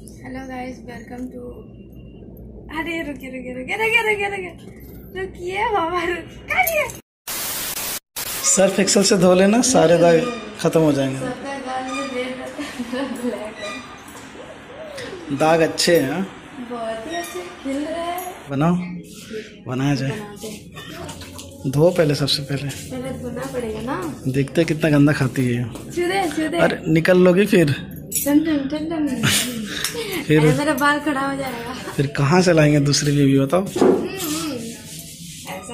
Hello guys, welcome to. अरे रुकिए रुकिए रुकिए रुकिए रुकिए रुकिए रुकिए बाबा रुकिए। सर्फ एक्सेल से धो लेना, सारे दाग खत्म हो जाएंगे। दाग अच्छे हैं, बहुत ही अच्छे खिल रहे हैं। बनाओ, बनाया जाए। धो पहले, सबसे पहले धोना पड़ेगा ना। देखते कितना गंदा खाती है। अरे निकल लोगी फिर फिर मेरा बाल खड़ा हो जाएगा। फिर कहाँ से लाएंगे दूसरी बीवी, बताओ। ऐसा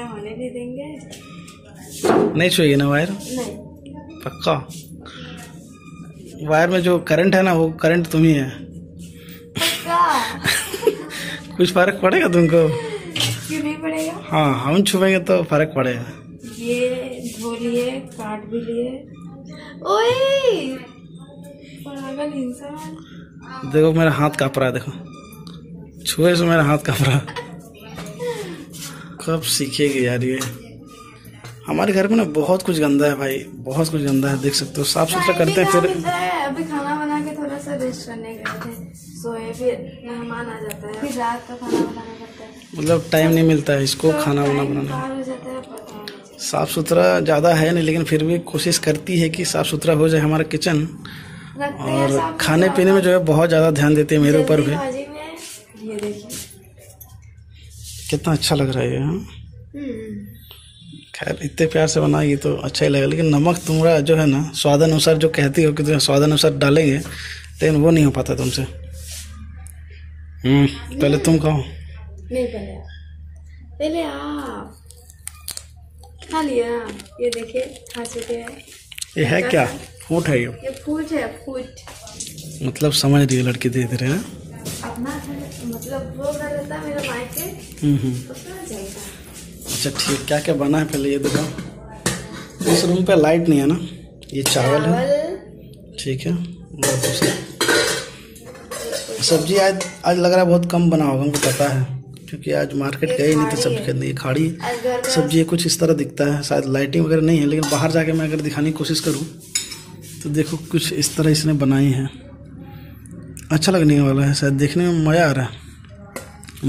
होने नहीं देंगे। नहीं छुएगी ना वायर, नहीं पक्का। वायर में जो करंट है ना, वो करंट तुम ही है पक्का। कुछ फर्क पड़ेगा तुमको? क्यों नहीं पड़ेगा। हाँ, हम छुएंगे तो फर्क पड़ेगा। ये धो लिए, काट भी लिए। ओए देखो मेरा हाथ काँप रहा है, देखो छुए से मेरा हाथ काँप रहा। कब सीखेगी यार ये। हमारे घर में ना बहुत कुछ गंदा है भाई, बहुत कुछ गंदा है, देख सकते हो। साफ सुथरा करते हैं। फिर अभी खाना बना के थोड़ा सा रेस्ट करने गए थे, सोए, फिर मेहमान आ जाता है, फिर रात का खाना बनाना पड़ता है। मतलब टाइम नहीं मिलता है इसको, खाना बनाना। साफ सुथरा ज़्यादा है नहीं, लेकिन फिर भी कोशिश करती है कि साफ सुथरा हो जाए हमारा किचन। और खाने पीने में जो है बहुत ज़्यादा ध्यान देते हैं, मेरे ऊपर भी। ये देखिए कितना अच्छा लग रहा है ये। हाँ, खैर इतने प्यार से बनाएगी तो अच्छा ही लगेगा। लेकिन नमक तुम्हारा जो है ना, स्वाद अनुसार जो कहती हो कि तुम स्वाद अनुसार डालेंगे, लेकिन वो नहीं हो पाता तुमसे। पहले तुम खाओ। नहीं, पहले आप खा लिया। ये देखिए खा चुके हैं। ये है क्या, फूट है? ये फूट है, फूट मतलब समझ रही है लड़की धीरे धीरे। अपना मतलब वो कर लेता है मेरा मायके, तो समझ जाएगा। अच्छा ठीक, क्या क्या बना है पहले ये बताओ। इस रूम पे लाइट नहीं है ना, ये चावल है, ठीक है। सब्जी आज लग रहा है बहुत कम बना होगा, हमको पता है, क्योंकि आज मार्केट गए नहीं तो सब्जी खरीदने। खाड़ी सब्जी कुछ इस तरह दिखता है, शायद लाइटिंग वगैरह नहीं है, लेकिन बाहर जाके मैं अगर दिखाने की कोशिश करूँ तो देखो कुछ इस तरह इसने बनाई है। अच्छा लगने वाला है शायद, देखने में मज़ा आ रहा है,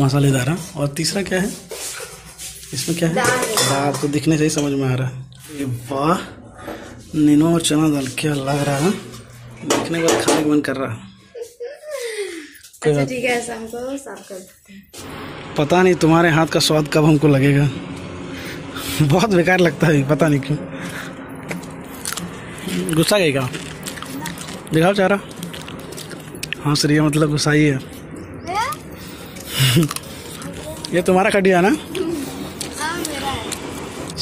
मसालेदार। और तीसरा क्या है इसमें, क्या है दाल, तो दिखने से ही समझ में आ रहा है। ये वाह, नीनो और चना दाल, क्या लग रहा है देखने के बाद। खाने का मन कर रहा है। अच्छा ठीक है, हमको साफ कर देते हैं। पता नहीं तुम्हारे हाथ का स्वाद कब हमको लगेगा। बहुत बेकार लगता है, पता नहीं क्यों। गुस्सा गई का दिखाओ चारा। हाँ सरिया मतलब गुस्सा ही है। ये तुम्हारा खटिया ना? मेरा है।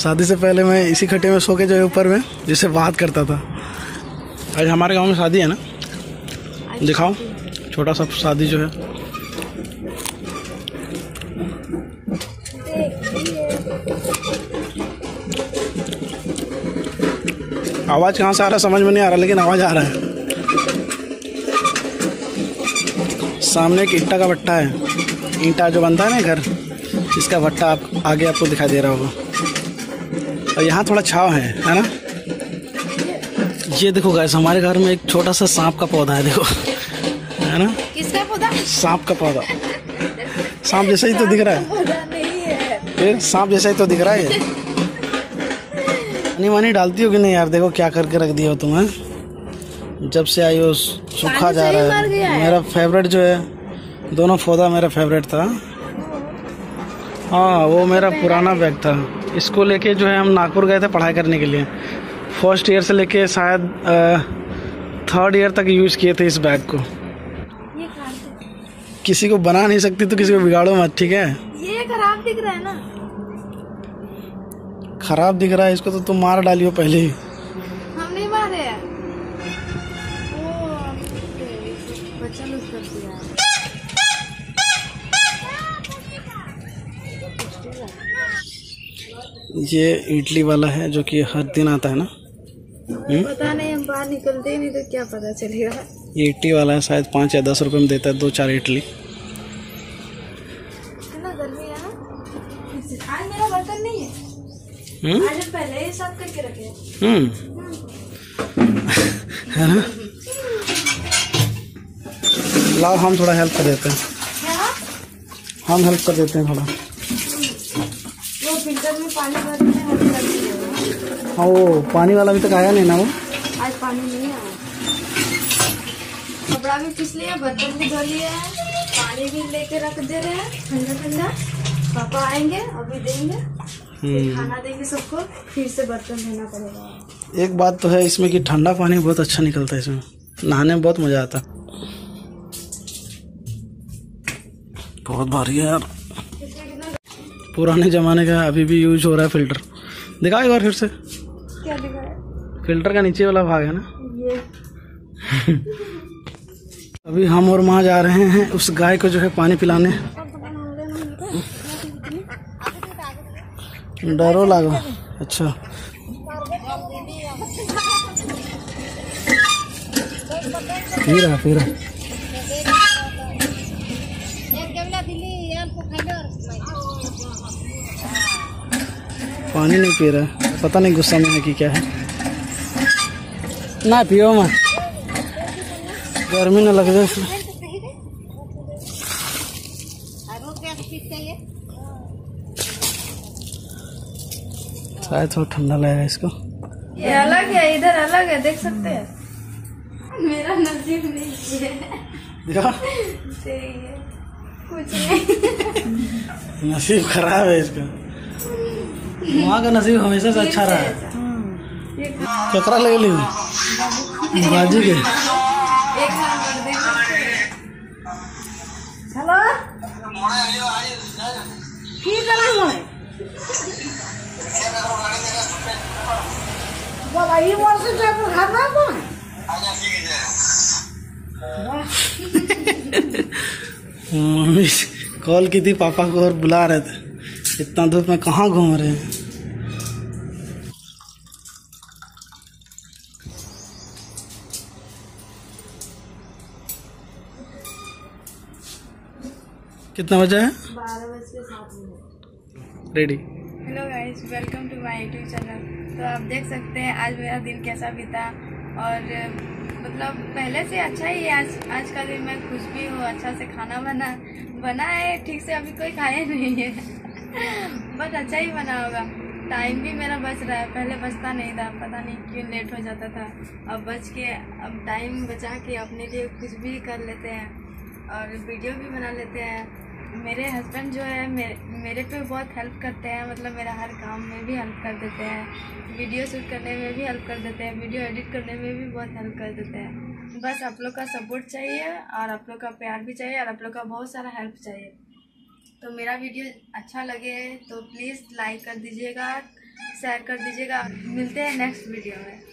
शादी से पहले मैं इसी खटिया में सो के जो है ऊपर में जिससे बात करता था। आज हमारे गांव में शादी है ना, दिखाओ छोटा सा शादी जो है। आवाज़ कहाँ से आ रहा है समझ में नहीं आ रहा, लेकिन आवाज़ आ रहा है। सामने एक ईंटा का भट्टा है, ईंटा जो बनता है ना घर, इसका भट्टा आप आगे आपको दिखाई दे रहा होगा। और यहाँ थोड़ा छाव है ना। ये देखो गाइस, हमारे घर में एक छोटा सा सांप का पौधा है, देखो है ना। किसका पौधा? सांप का पौधा। सांप जैसा ही तो दिख रहा है, फिर सांप जैसा ही तो दिख रहा है। पानी डालती हो कि नहीं यार, देखो क्या करके रख दिया हो तुम्हें। जब से आई हो सूखा जा रहा है। मेरा फेवरेट जो है, दोनों पौधा मेरा फेवरेट था। हाँ, वो मेरा पुराना बैग था। इसको लेके जो है हम नागपुर गए थे पढ़ाई करने के लिए। फर्स्ट ईयर से लेके शायद थर्ड ईयर तक यूज़ किए थे इस बैग को। किसी को बना नहीं सकती तो किसी को बिगाड़ो मत, ठीक है। ये खराब दिख रहा है ना, खराब दिख रहा है। इसको तो तुम मार डालियो पहले ही। हम नहीं मारे हैं। ओ बच्चा लूज कर दिया। ये इडली वाला है जो कि हर दिन आता है ना। पता नहीं, हम बाहर निकलते ही नहीं तो क्या पता चलेगा। ये इडली वाला है, शायद 5 या 10 रुपए में देता है 2-4 इडली। आज मेरा बर्तन नहीं है। आज पहले ही साफ करके रखे है ना। लाओ हम थोड़ा हेल्प कर देते हैं। हम हेल्प कर देते हैं थोड़ा। वो फिल्टर में पानी भरते हैं। हाँ वो पानी वाला अभी तक आया नहीं ना। वो आज पानी नहीं आया। कपड़ा भी खींच लिया, बर्तन भी धो लिया है, पानी भी लेके रख दे रहे हैं ठंडा ठंडा। पापा आएंगे अभी देंगे, खाना देंगे सबको, फिर से बर्तन धोना पड़ेगा। एक बात तो है इसमें कि ठंडा पानी बहुत अच्छा निकलता है, इसमें नहाने में बहुत मजा आता। बहुत भारी है यार, पुराने जमाने का अभी भी यूज हो रहा है फिल्टर। दिखाओ एक बार फिर से क्या दिखा है? फिल्टर का नीचे वाला भाग है ना ये। अभी हम और माँ जा रहे हैं उस गाय को जो है पानी पिलाने। डरो लागो। अच्छा फिर पानी नहीं पी रहा है, पता नहीं गुस्सा में है कि क्या है। ना पियो माँ, गर्मी न लग जाए। शायद थोड़ा ठंडा लगेगा इसको। ये अलग है, इधर अलग है, देख सकते हैं। मेरा नसीब नहीं है कुछ नहीं। नसीब खराब है इसका। माँ का नसीब हमेशा से अच्छा रहा है। कतरा ले ली बाजी के। हेलो मम्मी कॉल की थी पापा को और बुला रहे थे। इतना धूप में कहाँ घूम रहे हैं। कितना बजा है? 12:07। Ready. Hello guys, welcome to my YouTube channel. तो आप देख सकते हैं आज मेरा दिन कैसा बीता। और मतलब पहले से अच्छा ही है आज का दिन। मैं खुश भी हूँ। अच्छा से खाना बना है, ठीक से अभी कोई खाया नहीं है बट अच्छा ही बना होगा। टाइम भी मेरा बच रहा है, पहले बचता नहीं था, पता नहीं क्यों लेट हो जाता था। अब बच के, अब टाइम बचा के अपने लिए कुछ भी कर लेते हैं और वीडियो भी बना लेते हैं। मेरे हस्बैंड जो है मेरे पे बहुत हेल्प करते हैं, मतलब मेरा हर काम में भी हेल्प कर देते हैं, वीडियो शूट करने में भी हेल्प कर देते हैं, वीडियो एडिट करने में भी बहुत हेल्प कर देते हैं। बस आप लोग का सपोर्ट चाहिए और आप लोग का प्यार भी चाहिए और आप लोग का बहुत सारा हेल्प चाहिए। तो मेरा वीडियो अच्छा लगे तो प्लीज़ लाइक कर दीजिएगा, शेयर कर दीजिएगा। मिलते हैं नेक्स्ट वीडियो में।